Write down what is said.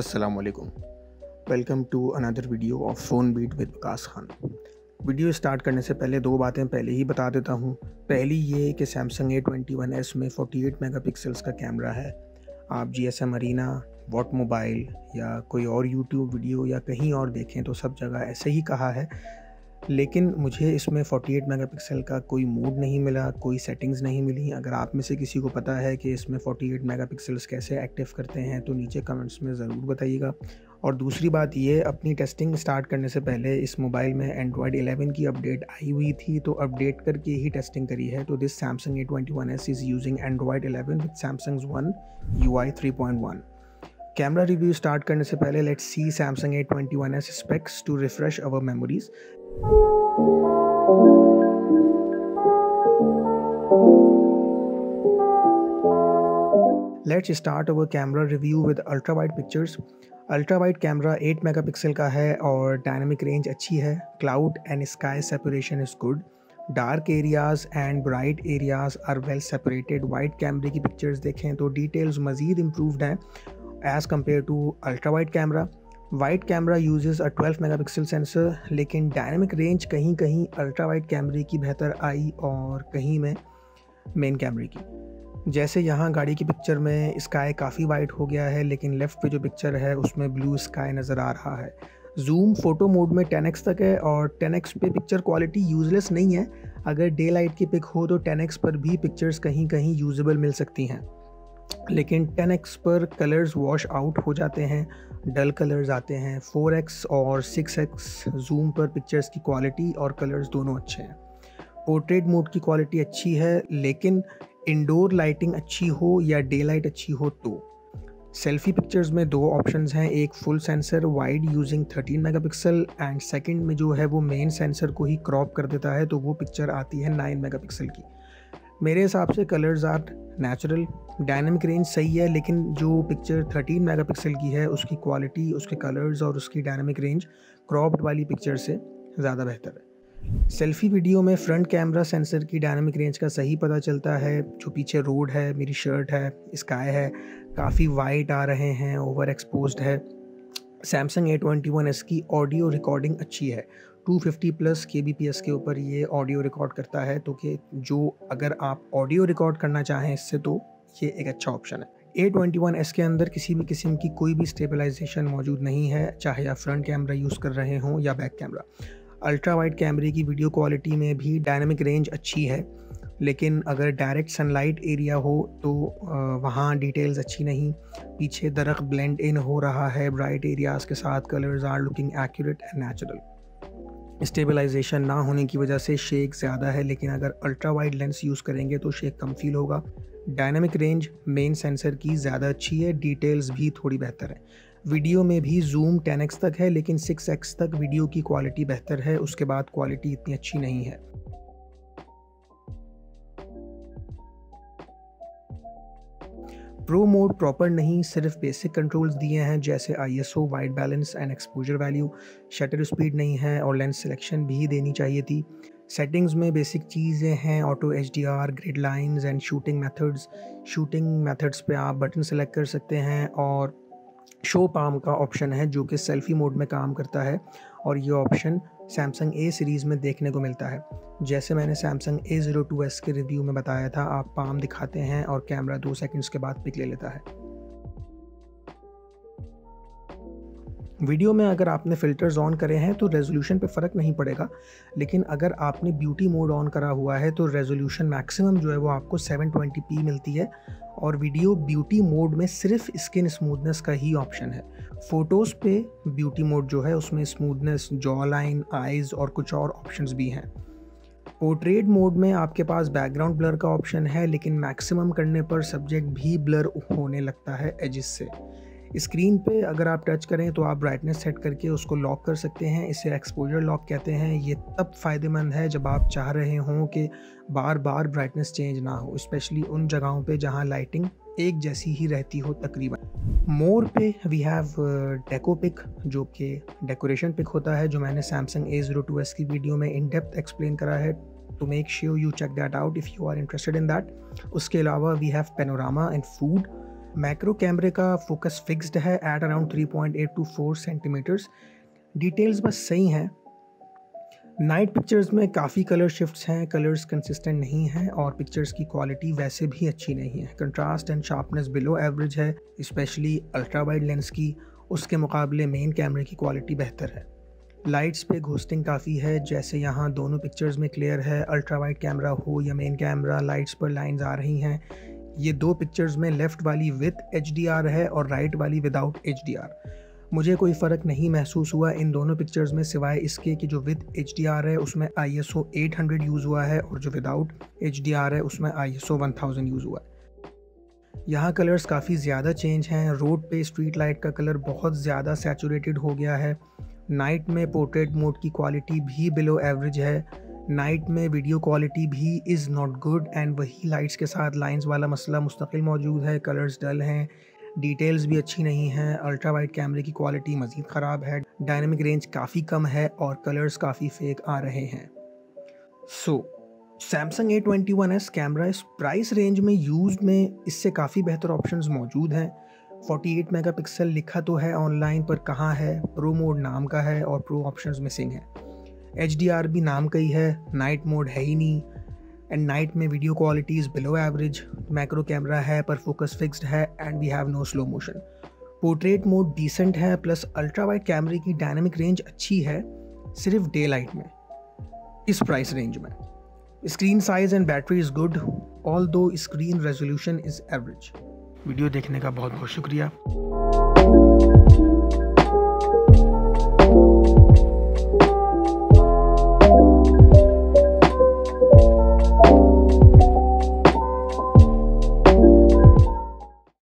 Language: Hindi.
Assalamualaikum. Welcome to another video of phone beat with Waqas Khan. Video start करने से पहले दो बातें पहले ही बता देता हूँ। पहली ये कि सैमसंग A21s में 48 मेगापिक्सल्स का कैमरा है। आप GSM अरीना, वॉट मोबाइल या कोई और यूट्यूब वीडियो या कहीं और देखें तो सब जगह ऐसे ही कहा है, लेकिन मुझे इसमें 48 मेगापिक्सल का कोई मोड नहीं मिला, कोई सेटिंग्स नहीं मिली। अगर आप में से किसी को पता है कि इसमें 48 मेगापिक्सल्स कैसे एक्टिव करते हैं तो नीचे कमेंट्स में ज़रूर बताइएगा। और दूसरी बात ये, अपनी टेस्टिंग स्टार्ट करने से पहले इस मोबाइल में एंड्रॉयड 11 की अपडेट आई हुई थी, तो अपडेट करके ही टेस्टिंग करी है। तो this Samsung A21s is using Android 11 with Samsung's one UI 3.1। Camera review start करने से पहले let's see Samsung A21s specs to refresh our memories. Let's start our camera review with ultra wide pictures. Ultra wide camera 8 megapixel का है और डायनामिक रेंज अच्छी है। Cloud and sky separation is good. Dark areas and bright areas are well separated. Wide कैमरे की पिक्चर्स देखें तो डिटेल्स मज़ीद इम्प्रूव्ड हैं as compare to ultra wide camera. Wide camera uses a 12 megapixel sensor, लेकिन डायनामिक रेंज कहीं कहीं अल्ट्रा वाइड कैमरे की बेहतर आई और कहीं में मेन कैमरे की। जैसे यहाँ गाड़ी की पिक्चर में स्काई काफ़ी वाइड हो गया है, लेकिन लेफ़्ट पे जो पिक्चर है उसमें ब्लू स्काई नज़र आ रहा है। जूम फ़ोटो मोड में 10x तक है और 10x पे पिक्चर क्वालिटी यूजलेस नहीं है। अगर डे लाइट की पिक हो तो 10x पर भी पिक्चर्स कहीं कहीं यूजेबल मिल सकती हैं, लेकिन 10x पर कलर्स वॉश आउट हो जाते हैं, डल कलर्स आते हैं। 4x और 6x जूम पर पिक्चर्स की क्वालिटी और कलर्स दोनों अच्छे हैं। पोर्ट्रेट मोड की क्वालिटी अच्छी है, लेकिन इंडोर लाइटिंग अच्छी हो या डे लाइट अच्छी हो तो। सेल्फ़ी पिक्चर्स में दो ऑप्शंस हैं, एक full sensor wide using 13 megapixel and second में जो है वो मेन सेंसर को ही क्रॉप कर देता है, तो वो पिक्चर आती है 9 मेगापिक्सल की। मेरे हिसाब से colours are natural. Dynamic range सही है, लेकिन जो पिक्चर 13 मेगापिक्सल की है उसकी क्वालिटी, उसके कलर्स और उसकी डायनामिक रेंज क्रॉप्ड वाली पिक्चर से ज़्यादा बेहतर है। सेल्फ़ी वीडियो में फ्रंट कैमरा सेंसर की डायनामिक रेंज का सही पता चलता है। जो पीछे रोड है, मेरी शर्ट है, स्काई है, काफ़ी वाइट आ रहे हैं, ओवर एक्सपोज्ड है। सैमसंग A21s की ऑडियो रिकॉर्डिंग अच्छी है। 250+ kbps के ऊपर ये ऑडियो रिकॉर्ड करता है, तो कि जो अगर आप ऑडियो रिकॉर्ड करना चाहें इससे तो ये एक अच्छा ऑप्शन है। A21s के अंदर किसी भी किस्म की कोई भी स्टेबलाइजेशन मौजूद नहीं है, चाहे आप फ्रंट कैमरा यूज़ कर रहे हों या बैक कैमरा। अल्ट्रा वाइड कैमरे की वीडियो क्वालिटी में भी डायनामिक रेंज अच्छी है, लेकिन अगर डायरेक्ट सनलाइट एरिया हो तो वहाँ डिटेल्स अच्छी नहीं। पीछे दरख्त ब्लेंड इन हो रहा है ब्राइट एरियाज़ के साथ। Colours are looking accurate and natural. Stabilization ना होने की वजह से शेक ज़्यादा है, लेकिन अगर अल्ट्रा वाइड लेंस यूज़ करेंगे तो शेक कम फील होगा। डायनामिक रेंज मेन सेंसर की ज़्यादा अच्छी है, डिटेल्स भी थोड़ी बेहतर है। वीडियो में भी जूम 10x तक है, लेकिन 6x तक वीडियो की क्वालिटी बेहतर है, उसके बाद क्वालिटी इतनी अच्छी नहीं है। प्रो मोड प्रॉपर नहीं, सिर्फ बेसिक कंट्रोल्स दिए हैं जैसे ISO, white balance and exposure value. Shutter speed नहीं है और लेंस सिलेक्शन भी देनी चाहिए थी। सेटिंग्स में बेसिक चीज़ें हैं, auto HDR, grid lines and shooting methods. Shooting methods पे आप बटन सेलेक्ट कर सकते हैं और शो पाम का ऑप्शन है जो कि सेल्फ़ी मोड में काम करता है, और ये ऑप्शन सैमसंग A सीरीज़ में देखने को मिलता है। जैसे मैंने सैमसंग A02S के रिव्यू में बताया था, आप पाम दिखाते हैं और कैमरा 2 सेकंड्स के बाद पिक ले लेता है। वीडियो में अगर आपने फ़िल्टर्स ऑन करे हैं तो रेजोल्यूशन पे फ़र्क नहीं पड़ेगा, लेकिन अगर आपने ब्यूटी मोड ऑन करा हुआ है तो रेजोल्यूशन मैक्सिमम जो है वो आपको 720p मिलती है, और वीडियो ब्यूटी मोड में सिर्फ स्किन स्मूथनेस का ही ऑप्शन है। फ़ोटोज़ पे ब्यूटी मोड जो है उसमें स्मूथनेस, जॉ लाइन, आइज़ और कुछ और ऑप्शंस भी हैं। पोर्ट्रेट मोड में आपके पास बैकग्राउंड ब्लर का ऑप्शन है, लेकिन मैक्सिमम करने पर सब्जेक्ट भी ब्लर होने लगता है एजिस से। स्क्रीन पे अगर आप टच करें तो आप ब्राइटनेस सेट करके उसको लॉक कर सकते हैं, इसे एक्सपोजर लॉक कहते हैं। ये तब फ़ायदेमंद है जब आप चाह रहे हों कि बार बार ब्राइटनेस चेंज ना हो, स्पेशली उन जगहों पे जहां लाइटिंग एक जैसी ही रहती हो तकरीबन। मोर पे वी हैव डेको पिक, जो कि डेकोरेशन पिक होता है, जो मैंने सैमसंग A02S की वीडियो में इन डेप्थ एक्सप्लेन करा है। to make sure you check that out if you are interested in that. उसके अलावा we have panorama and food. Macro कैमरे का फोकस फिक्स्ड है at around 3.8 to 4 centimetres. Details बस सही हैं. नाइट पिक्चर्स में काफ़ी कलर शिफ्ट्स हैं, कलर्स कंसिस्टेंट नहीं हैं और पिक्चर्स की क्वालिटी वैसे भी अच्छी नहीं है. Contrast and sharpness below average है, स्पेशली अल्ट्रा वाइड लेंस की. उसके मुकाबले मेन कैमरे की क्वालिटी बेहतर है. लाइट्स पे घोस्टिंग काफ़ी है, जैसे यहाँ दोनों पिक्चर्स में क्लियर है. अल्ट्रा वाइड कैमरा हो या मेन कैमरा, लाइट्स पर लाइंस आ रही हैं. ये दो पिक्चर्स में लेफ़्ट वाली विद HDR है और राइट वाली विदाउट HDR. मुझे कोई फ़र्क नहीं महसूस हुआ इन दोनों पिक्चर्स में, सिवाय इसके कि जो विद HDR है उसमें ISO 800 यूज़ हुआ है और जो विदाउट HDR है उसमें ISO 1000 यूज़ हुआ है. यहाँ कलर्स काफ़ी ज़्यादा चेंज हैं. रोड पे स्ट्रीट लाइट का कलर बहुत ज़्यादा सैचुरेटेड हो गया है. नाइट में पोर्ट्रेट मोड की क्वालिटी भी बिलो एवरेज है. नाइट में वीडियो क्वालिटी भी इज़ नॉट गुड एंड वही लाइट्स के साथ लाइंस वाला मसला मुस्तकिल मौजूद है. कलर्स डल हैं, डिटेल्स भी अच्छी नहीं हैं. अल्ट्रा वाइड कैमरे की क्वालिटी मज़ीद ख़राब है. डायनेमिक रेंज काफ़ी कम है और कलर्स काफ़ी फेक आ रहे हैं. सो Samsung A21s कैमरा इस प्राइस रेंज में यूज़ में इससे काफ़ी बेहतर ऑप्शंस मौजूद हैं. 48 मेगापिक्सल लिखा तो है ऑनलाइन पर कहाँ है. प्रो मोड नाम का है और प्रो ऑप्शंस मिसिंग है. HDR भी नाम का ही है, नाइट मोड है ही नहीं. एंड नाइट में video quality is below average. Macro camera है पर फोकस फिक्स्ड है and we have no slow motion. Portrait mode decent है, प्लस अल्ट्रा वाइड कैमरे की डायनेमिक रेंज अच्छी है सिर्फ डे लाइट में इस प्राइस रेंज में. Screen size and battery is good although screen resolution is average. Video देखने का बहुत बहुत शुक्रिया.